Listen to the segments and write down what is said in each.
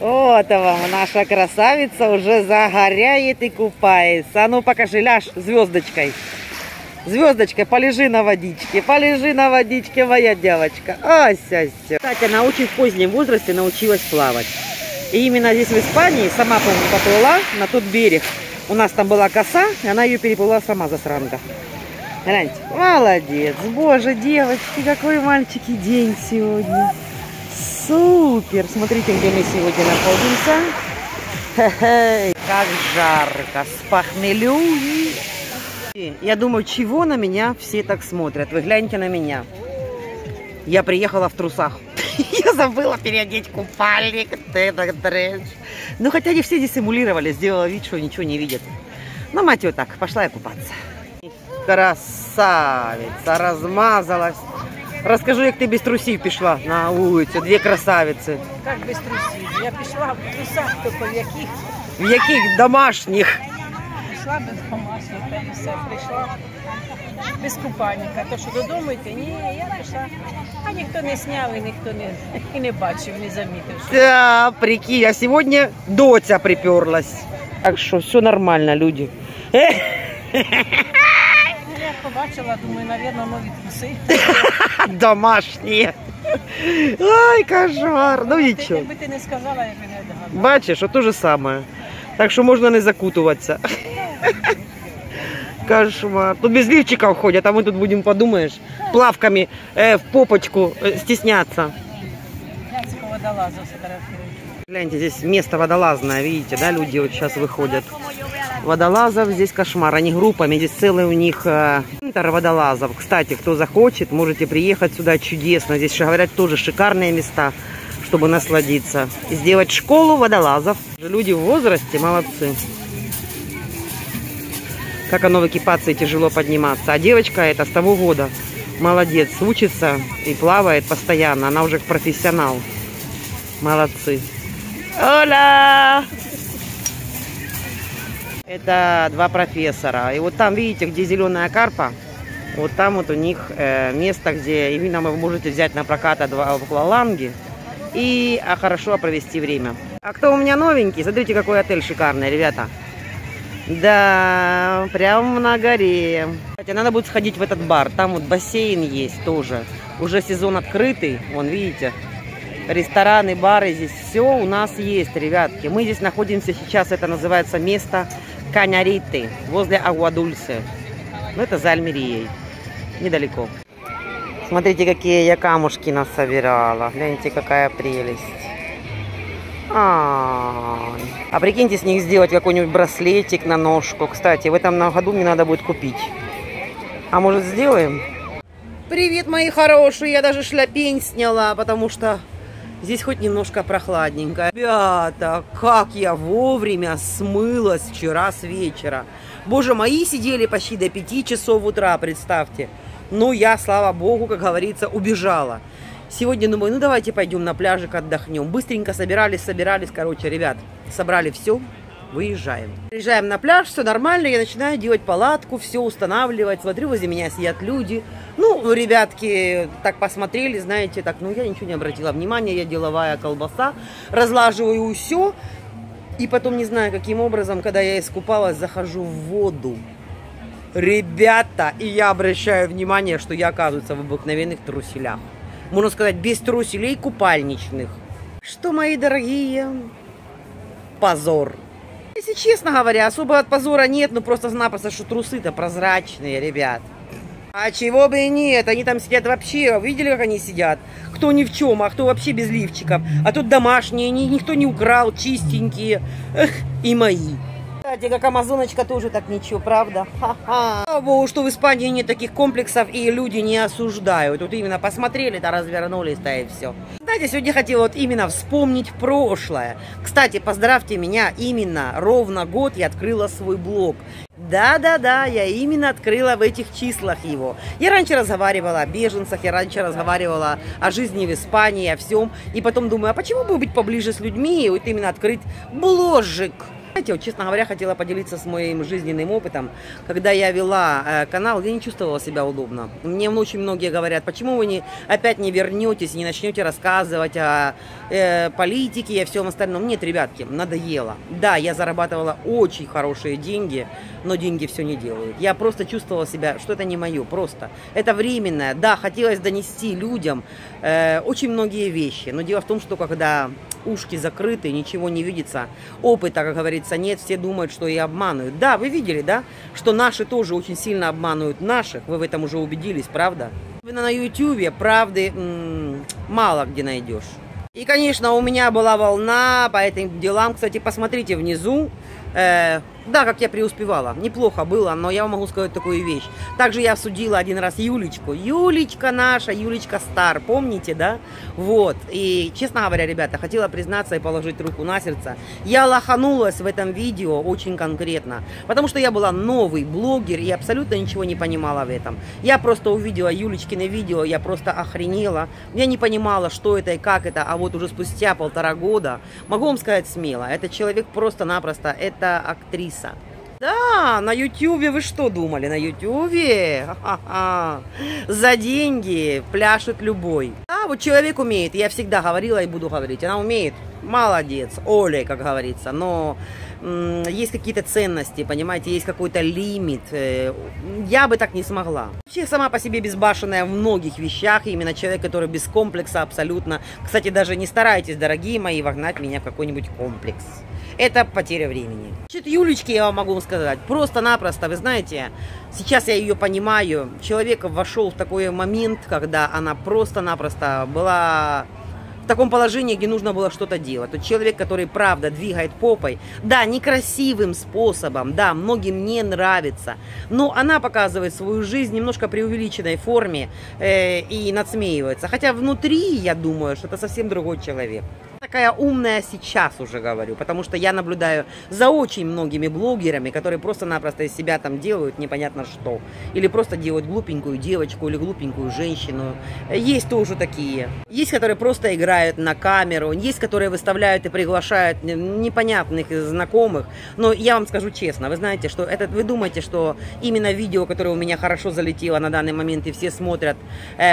Вот вам наша красавица уже загоряет и купается. А ну покажи, ляж звездочкой. Звездочкой, полежи на водичке. Полежи на водичке, моя девочка. Ася-ся. Кстати, она очень в позднем возрасте научилась плавать. И именно здесь, в Испании, сама, по-моему, поплыла на тот берег. У нас там была коса, и она ее переплыла сама, засранка. Гляньте, молодец. Боже, девочки, какой мальчики день сегодня. Супер! Смотрите, где мы сегодня находимся. Как жарко, с похмелю. Я думаю, чего на меня все так смотрят? Вы гляньте на меня. Я приехала в трусах. Я забыла переодеть купальник. Ну, хотя не все дисимулировали. Сделала вид, что ничего не видят. Но мать ее так, пошла я купаться. Красавица, размазалась. Расскажи, как ты без трусей пішла на улицу, две красавицы. Как без трусей? Я пішла в трусах только в яких? В яких? Домашних. Пішла без домашних, там все, прийшла без купальника. То, що додому йти, ні, я пішла. А ніхто не сняв і ніхто не бачив, не замітив. Да, прикинь, а сьогодні доця приперлась. Так що, все нормально, люди. Побачила, думаю, наверное, новые трусы. Домашние. Ай, кошмар. Ну ничего. Ты бы ты не сказала, я бы не догадалась. Бачишь, вот то же самое. Так что можно не закутываться. Кошмар. Тут без лифчиков ходят, а мы тут будем, подумаешь, плавками в попочку стесняться. Гляньте, здесь место водолазное, видите, да, люди вот сейчас выходят. Водолазов здесь кошмар, они группами, здесь целый у них центр водолазов. Кстати, кто захочет, можете приехать сюда, чудесно. Здесь, говорят, тоже шикарные места, чтобы насладиться. И сделать школу водолазов. Люди в возрасте молодцы. Как оно в экипации тяжело подниматься. А девочка эта с того года молодец, учится и плавает постоянно. Она уже профессионал. Молодцы. Оля! Это два профессора. И вот там, видите, где зеленая карпа, вот там вот у них место, где именно вы можете взять на прокат акваланги и хорошо провести время. А кто у меня новенький? Смотрите, какой отель шикарный, ребята. Да, прям на горе. Кстати, надо будет сходить в этот бар. Там вот бассейн есть тоже. Уже сезон открытый, вон, видите. Рестораны, бары здесь все у нас есть, ребятки. Мы здесь находимся сейчас, это называется место Каня Риты, возле Агуа Дульсы. Ну, это за Альмирией, недалеко. Смотрите, какие я камушки насобирала. Гляньте, какая прелесть. А прикиньте, с них сделать какой-нибудь браслетик на ножку. Кстати, в этом году мне надо будет купить. А может, сделаем? Привет, мои хорошие. Я даже шляпень сняла, потому что... Здесь хоть немножко прохладненько. Ребята, как я вовремя смылась вчера с вечера. Боже, мои сидели почти до 5 часов утра, представьте. Ну, я, слава богу, как говорится, убежала. Сегодня думаю, ну давайте пойдем на пляжик отдохнем. Быстренько собирались. Короче, ребят, собрали все, выезжаем. Приезжаем на пляж, все нормально. Я начинаю делать палатку, все устанавливать. Смотрю, возле меня сидят люди. Ну, ребятки так посмотрели, знаете, так, ну, я ничего не обратила внимания, я деловая колбаса, разлаживаю все, и потом, не знаю, каким образом, когда я искупалась, захожу в воду. Ребята, и я обращаю внимание, что я, оказывается, в обыкновенных труселях. Можно сказать, без труселей купальничных. Что, мои дорогие, позор. Если честно говоря, особо от позора нет, ну, просто-напросто, что трусы-то прозрачные, ребят. А чего бы и нет, они там сидят вообще, видели, как они сидят? Кто ни в чем, а кто вообще без лифчиков. А тут домашние, никто не украл, чистенькие. Эх, и мои. Кстати, как амазоночка тоже так ничего, правда? Слава богу, что в Испании нет таких комплексов и люди не осуждают. Вот именно посмотрели, да развернулись-то и все. Знаете, сегодня хотела вот именно вспомнить прошлое. Кстати, поздравьте меня, именно ровно год я открыла свой блог. Да-да-да, я именно открыла в этих числах его. Я раньше разговаривала о беженцах, я раньше разговаривала о жизни в Испании, о всем. И потом думаю, а почему бы быть поближе с людьми и вот именно открыть бложик? Знаете, вот, честно говоря, хотела поделиться с моим жизненным опытом. Когда я вела канал, я не чувствовала себя удобно. Мне очень многие говорят, почему вы опять не вернетесь, не начнете рассказывать о политике и о всем остальном. Нет, ребятки, надоело. Да, я зарабатывала очень хорошие деньги, но деньги все не делают. Я просто чувствовала себя, что это не мое, просто. Это временное. Да, хотелось донести людям очень многие вещи. Но дело в том, что когда ушки закрыты, ничего не видится, опыта, как говорится, нет, все думают, что и обманывают. Да, вы видели, да, что наши тоже очень сильно обманывают наших, вы в этом уже убедились, правда? Особенно на Ютубе правды мало где найдешь. И, конечно, у меня была волна по этим делам, кстати, посмотрите внизу. Да, как я преуспевала, неплохо было, но я вам могу сказать такую вещь. Также я судила один раз Юлечку. Юлечка наша, Юлечка Стар, помните, да? Вот, и, честно говоря, ребята, хотела признаться и положить руку на сердце. Я лоханулась в этом видео очень конкретно, потому что я была новый блогер и абсолютно ничего не понимала в этом. Я просто увидела Юлечкины видео, я просто охренела. Я не понимала, что это и как это, а вот уже спустя 1,5 года, могу вам сказать смело, этот человек просто-напросто, это актриса. Да, на Ютубе, вы что думали, на Ютубе за деньги пляшет любой. А вот человек умеет, я всегда говорила и буду говорить, она умеет, молодец, Оля, как говорится, но есть какие-то ценности, понимаете, есть какой-то лимит, я бы так не смогла. Вообще, сама по себе безбашенная в многих вещах, именно человек, который без комплекса абсолютно. Кстати, даже не старайтесь, дорогие мои, вогнать меня в какой-нибудь комплекс. Это потеря времени. Значит, Юлечке я вам могу сказать, просто-напросто, вы знаете, сейчас я ее понимаю, человек вошел в такой момент, когда она просто-напросто была в таком положении, где нужно было что-то делать. Тот человек, который, правда, двигает попой, да, некрасивым способом, да, многим не нравится, но она показывает свою жизнь немножко преувеличенной форме и надсмеивается. Хотя внутри, я думаю, что это совсем другой человек. Такая умная сейчас уже говорю, потому что я наблюдаю за очень многими блогерами, которые просто-напросто из себя там делают непонятно что. Или просто делают глупенькую девочку, или глупенькую женщину. Есть тоже такие. Есть, которые просто играют на камеру, есть, которые выставляют и приглашают непонятных знакомых. Но я вам скажу честно, вы знаете, что это, вы думаете, что именно видео, которое у меня хорошо залетело на данный момент, и все смотрят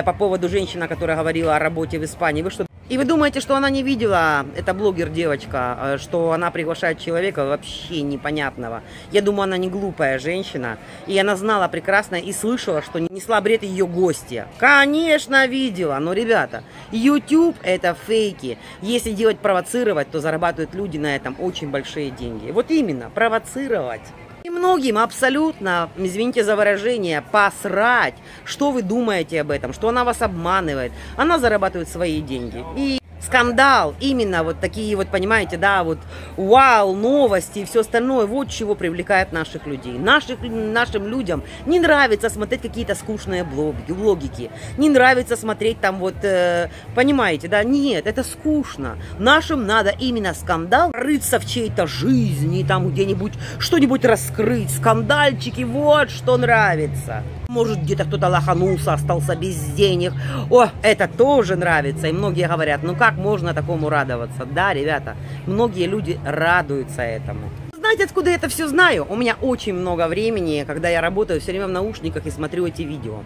по поводу женщины, которая говорила о работе в Испании. Вы что? И вы думаете, что она не видела, это блогер-девочка, что она приглашает человека вообще непонятного. Я думаю, она не глупая женщина, и она знала прекрасно и слышала, что несла бред ее гостья. Конечно, видела, но, ребята, YouTube это фейки. Если делать провоцировать, то зарабатывают люди на этом очень большие деньги. Вот именно, провоцировать. И многим абсолютно, извините за выражение, посрать, что вы думаете об этом, что она вас обманывает, она зарабатывает свои деньги. И скандал, именно вот такие вот, понимаете, да, вот вау, новости и все остальное, вот чего привлекает наших людей. Нашим людям не нравится смотреть какие-то скучные блогики, не нравится смотреть там вот, понимаете, да, нет, это скучно. Нашим надо именно скандал, рыться в чьей-то жизни, там где-нибудь что-нибудь раскрыть, скандальчики, вот что нравится. Может, где-то кто-то лоханулся, остался без денег. О, это тоже нравится. И многие говорят, ну как можно такому радоваться? Да, ребята, многие люди радуются этому. Знаете, откуда я это все знаю? У меня очень много времени, когда я работаю все время в наушниках и смотрю эти видео.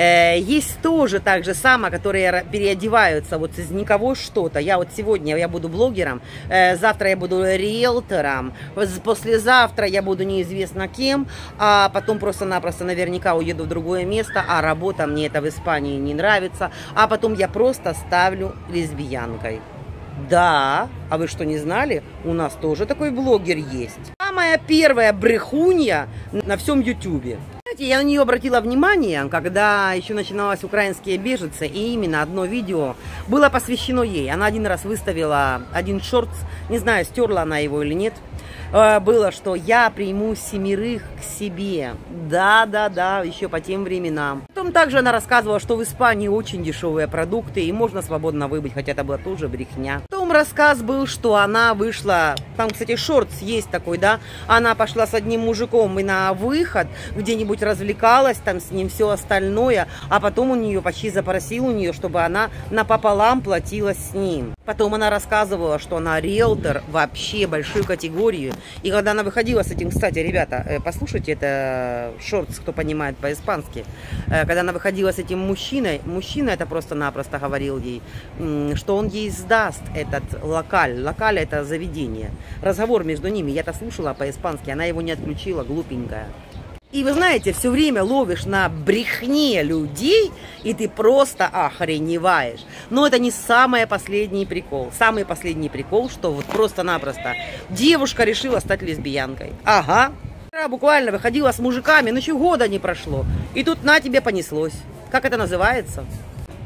Есть тоже так же самое, которые переодеваются вот из никого что-то. Я вот сегодня я буду блогером, завтра я буду риэлтором, послезавтра я буду неизвестно кем, а потом просто-напросто наверняка уеду в другое место, а работа мне это в Испании не нравится, а потом я просто ставлю лесбиянкой. Да, а вы что, не знали? У нас тоже такой блогер есть. Самая первая брехунья на всем Ютубе. Я на нее обратила внимание, когда еще начиналось «Украинские беженцы», и именно одно видео было посвящено ей. Она один раз выставила один шортс, не знаю, стерла она его или нет. Было, что я приму 7 к себе. Да, еще по тем временам. Потом также она рассказывала, что в Испании очень дешевые продукты и можно свободно выбыть, хотя это была тоже брехня. Потом рассказ был, что она вышла, там, кстати, шортс есть такой, да, она пошла с одним мужиком и на выход где-нибудь развлекалась, там с ним все остальное, а потом почти запросил у нее, чтобы она напополам платила с ним. Потом она рассказывала, что она риэлтор вообще большой категории, и когда она выходила с этим, кстати, ребята, послушайте, это шортс, кто понимает по-испански, когда она выходила с этим мужчиной, мужчина это просто-напросто говорил ей, что он ей сдаст этот локаль. Локаль — это заведение. Разговор между ними, я-то слушала по-испански, она его не отключила, глупенькая. И вы знаете, все время ловишь на брехне людей, и ты просто охреневаешь. Но это не самый последний прикол. Самый последний прикол, что вот просто-напросто девушка решила стать лесбиянкой. Ага. Буквально выходила с мужиками, ну чего года не прошло. И тут на тебе понеслось. Как это называется?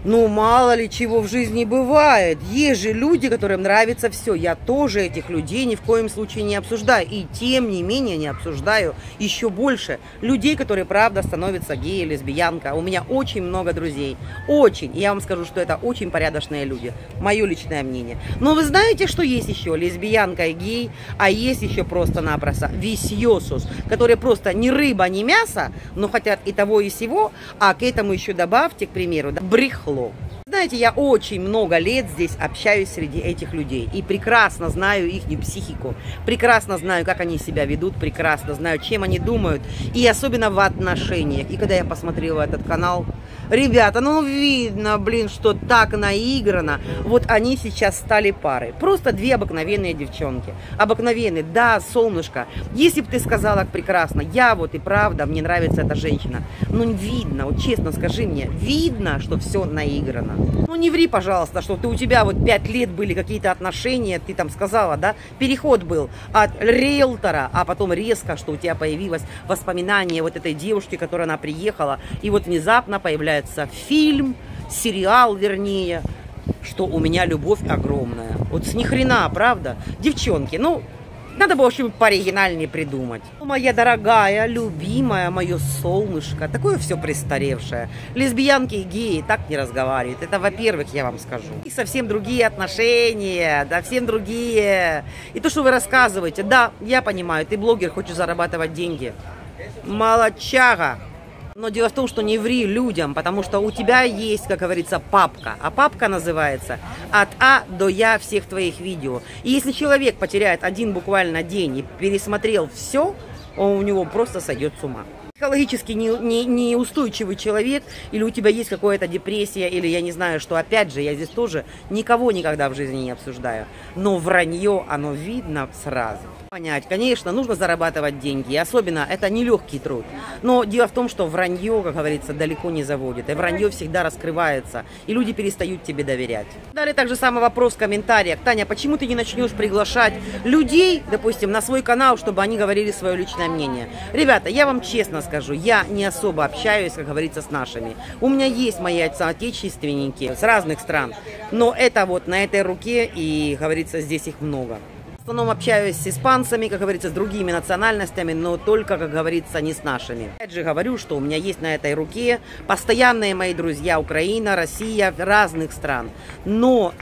Ну, мало ли чего в жизни бывает. Есть же люди, которым нравится все. Я тоже этих людей ни в коем случае не обсуждаю. И тем не менее не обсуждаю еще больше людей, которые, правда, становятся геи, лесбиянка. У меня очень много друзей. Очень. И я вам скажу, что это очень порядочные люди. Мое личное мнение. Но вы знаете, что есть еще лесбиянка и гей, а есть еще просто-напросто висьосус, которые просто ни рыба, ни мясо, но хотят и того, и сего. А к этому еще добавьте, к примеру, да, брехло. Знаете, я очень много лет здесь общаюсь среди этих людей и прекрасно знаю их психику, прекрасно знаю, как они себя ведут, прекрасно знаю, чем они думают, и особенно в отношениях. И когда я посмотрела этот канал, ребята, ну видно, блин, что так наиграно. Вот они сейчас стали парой. Просто две обыкновенные девчонки. Обыкновенные, да, солнышко. Если бы ты сказала прекрасно, я вот и правда, мне нравится эта женщина. Ну видно, вот честно скажи мне, видно, что все наиграно. Ну не ври, пожалуйста, что ты, у тебя вот 5 лет были какие-то отношения, ты там сказала, да, переход был от риэлтора, а потом резко, что у тебя появилось воспоминание вот этой девушки, которая она приехала, и вот внезапно появляется фильм, сериал, вернее, что у меня любовь огромная. Вот с нихрена, правда? Девчонки, ну, надо было, в общем, пооригинальнее придумать. Моя дорогая, любимая, мое солнышко, такое все престаревшее. Лесбиянки и геи так не разговаривают. Это, во-первых, я вам скажу. И совсем другие отношения, да, совсем другие. И то, что вы рассказываете, да, я понимаю, ты блогер, хочешь зарабатывать деньги. Молодчага. Но дело в том, что не ври людям, потому что у тебя есть, как говорится, папка. А папка называется «От А до Я» всех твоих видео. И если человек потеряет один буквально день и пересмотрел все, он у него просто сойдет с ума. Психологически неустойчивый человек, или у тебя есть какая-то депрессия, или я не знаю, что, опять же, я здесь тоже никого никогда в жизни не обсуждаю. Но вранье, оно видно сразу. Понять, конечно, нужно зарабатывать деньги, особенно это нелегкий труд. Но дело в том, что вранье, как говорится, далеко не заводит, и вранье всегда раскрывается, и люди перестают тебе доверять. Далее также самый вопрос в комментариях. Таня, почему ты не начнешь приглашать людей, допустим, на свой канал, чтобы они говорили свое личное мнение? Ребята, я вам честно скажу, я не особо общаюсь, как говорится, с нашими. У меня есть мои соотечественники с разных стран, но это вот на этой руке, и, говорится, здесь их много. В основном общаюсь с испанцами, как говорится, с другими национальностями, но только, как говорится, не с нашими. Опять же говорю, что у меня есть на этой руке постоянные мои друзья: Украина, Россия, разных стран. Но...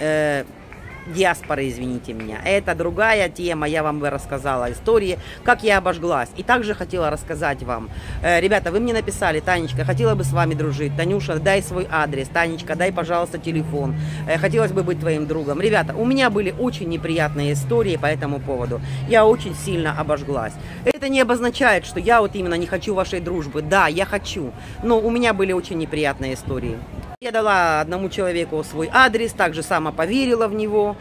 диаспора, извините меня, это другая тема, я вам рассказала истории, как я обожглась. И также хотела рассказать вам, ребята, вы мне написали: Танечка, хотела бы с вами дружить, Танюша, дай свой адрес, Танечка, дай, пожалуйста, телефон, хотелось бы быть твоим другом. Ребята, у меня были очень неприятные истории по этому поводу, я очень сильно обожглась. Это не обозначает, что я вот именно не хочу вашей дружбы, да, я хочу, но у меня были очень неприятные истории. Я дала одному человеку свой адрес, также сама поверила в него,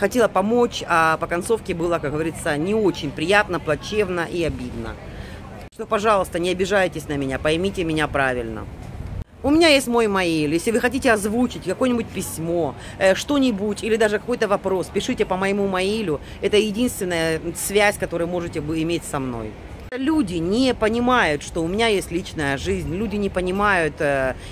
хотела помочь, а по концовке было, как говорится, не очень приятно, плачевно и обидно. Что, пожалуйста, не обижайтесь на меня, поймите меня правильно. У меня есть мой мейл, если вы хотите озвучить какое-нибудь письмо, что-нибудь или даже какой-то вопрос, пишите по моему мейлу, это единственная связь, которую можете вы иметь со мной. Люди не понимают, что у меня есть личная жизнь, люди не понимают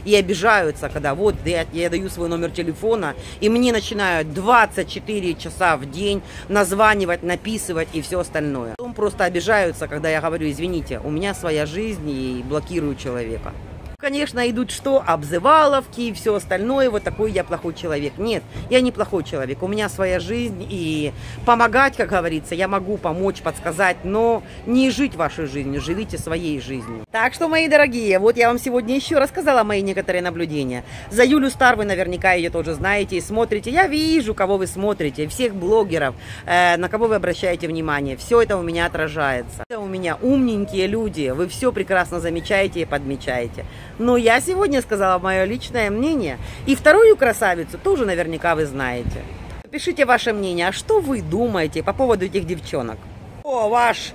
и обижаются, когда вот я даю свой номер телефона, и мне начинают 24 часа в день названивать, написывать и все остальное. Потом просто обижаются, когда я говорю: извините, у меня своя жизнь, и блокирую человека. Конечно, идут что? Обзываловки и все остальное. Вот такой я плохой человек. Нет, я не плохой человек. У меня своя жизнь, и помогать, как говорится, я могу помочь, подсказать, но не жить вашей жизнью, живите своей жизнью. Так что, мои дорогие, вот я вам сегодня еще рассказала мои некоторые наблюдения. За Юлю Стар вы наверняка ее тоже знаете и смотрите. Я вижу, кого вы смотрите, всех блогеров, на кого вы обращаете внимание. Все это у меня отражается. Это у меня умненькие люди, вы все прекрасно замечаете и подмечаете. Но я сегодня сказала мое личное мнение. И вторую красавицу тоже наверняка вы знаете. Пишите ваше мнение, а что вы думаете по поводу этих девчонок? О, ваш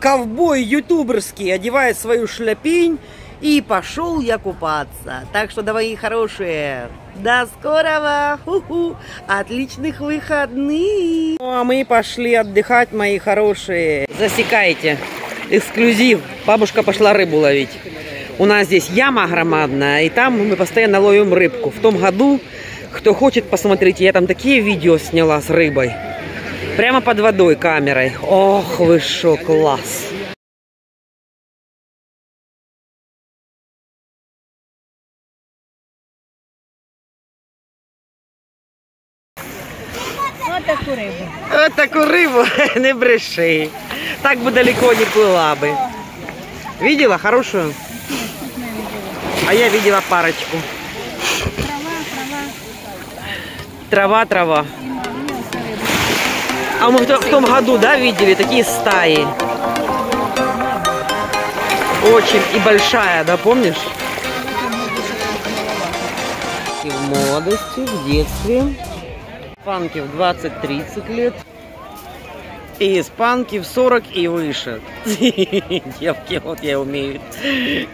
ковбой ютуберский одевает свою шляпень и пошел я купаться. Так что, дорогие хорошие, до скорого! Отличных выходных! Ну, а мы пошли отдыхать, мои хорошие. Засекайте. Эксклюзив. Бабушка пошла рыбу ловить. У нас здесь яма громадная, и там мы постоянно ловим рыбку. В том году, кто хочет, посмотрите, я там такие видео сняла с рыбой. Прямо под водой камерой. Ох, вы шо, класс! Вот такую рыбу. Вот такую рыбу, не бреши. Так бы далеко не плыла бы. Видела хорошую? А я видела парочку. Трава, трава. Трава, трава. А мы в том году, да, видели такие стаи? Очень и большая, да, помнишь? И в молодости, в детстве. Испанки в 20-30 лет. И испанки в 40 и выше. Девки, вот я умею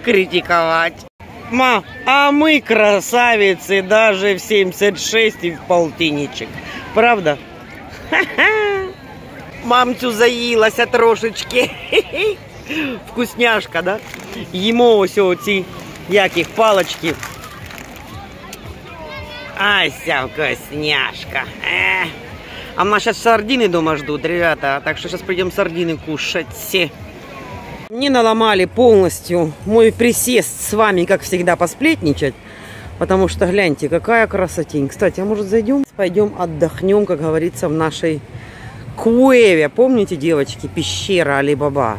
критиковать. Ма, а мы красавицы даже в 76 и в полтинничек. Правда? Ха-ха! Мамцю заилась от трошечки. Вкусняшка, да? Ему ось оці, яких палочки. Ася вкусняшка. А у нас сейчас сардины дома ждут, ребята. Так что сейчас придем сардины кушать. Мне наломали полностью мой присест с вами, как всегда, посплетничать. Потому что, гляньте, какая красотень. Кстати, а может зайдем? Пойдем отдохнем, как говорится, в нашей куэве. Помните, девочки, пещера Али-Баба?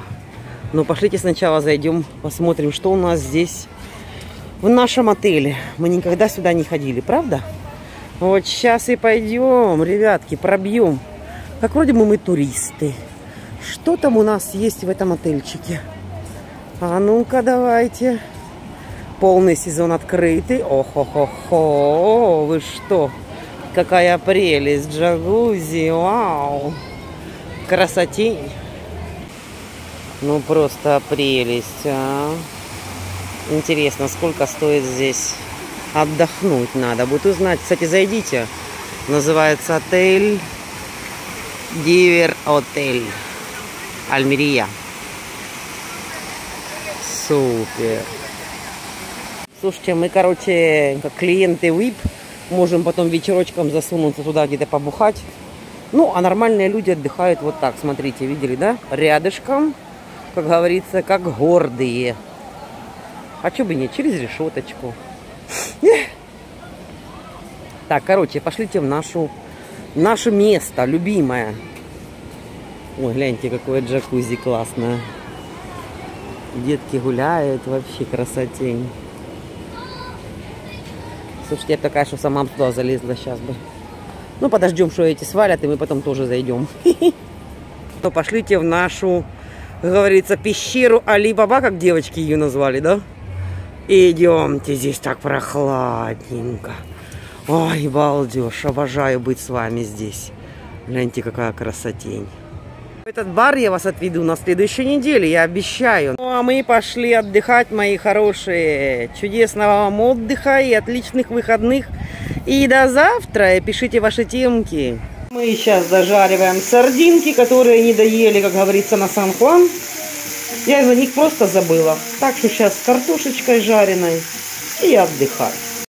Ну, пошлите сначала зайдем, посмотрим, что у нас здесь в нашем отеле. Мы никогда сюда не ходили, правда? Вот сейчас и пойдем, ребятки, пробьем. Как вроде бы мы туристы. Что там у нас есть в этом отельчике? А ну-ка, давайте. Полный сезон открытый. О-хо-хо-хо. Вы что? Какая прелесть. Джакузи. Вау. Красотень. Ну, просто прелесть. А? Интересно, сколько стоит здесь отдохнуть? Надо будет узнать. Кстати, зайдите. Называется отель Гивер отель. Альмирия. Супер. Слушайте, мы, короче, как клиенты VIP, можем потом вечерочком засунуться туда где-то побухать. Ну, а нормальные люди отдыхают вот так. Смотрите, видели, да? Рядышком, как говорится, как гордые. А чё бы не, через решеточку. Так, короче, пошлите в наше место, любимое. Ой, гляньте, какое джакузи классное. Детки гуляют, вообще красотень. Слушайте, я такая, что сама туда залезла сейчас бы. Ну, подождем, что эти свалят, и мы потом тоже зайдем. То пошлите в нашу, как говорится, пещеру Али-Баба, как девочки ее назвали, да? Идемте, здесь так прохладненько. Ой, балдеж, обожаю быть с вами здесь. Гляньте, какая красотень. Этот бар я вас отведу на следующей неделе, я обещаю. Ну, а мы пошли отдыхать, мои хорошие. Чудесного вам отдыха и отличных выходных. И до завтра. Пишите ваши темки. Мы сейчас зажариваем сардинки, которые не доели, как говорится, на Сан-Хуан. Я за них просто забыла. Так что сейчас с картошечкой жареной и отдыхать.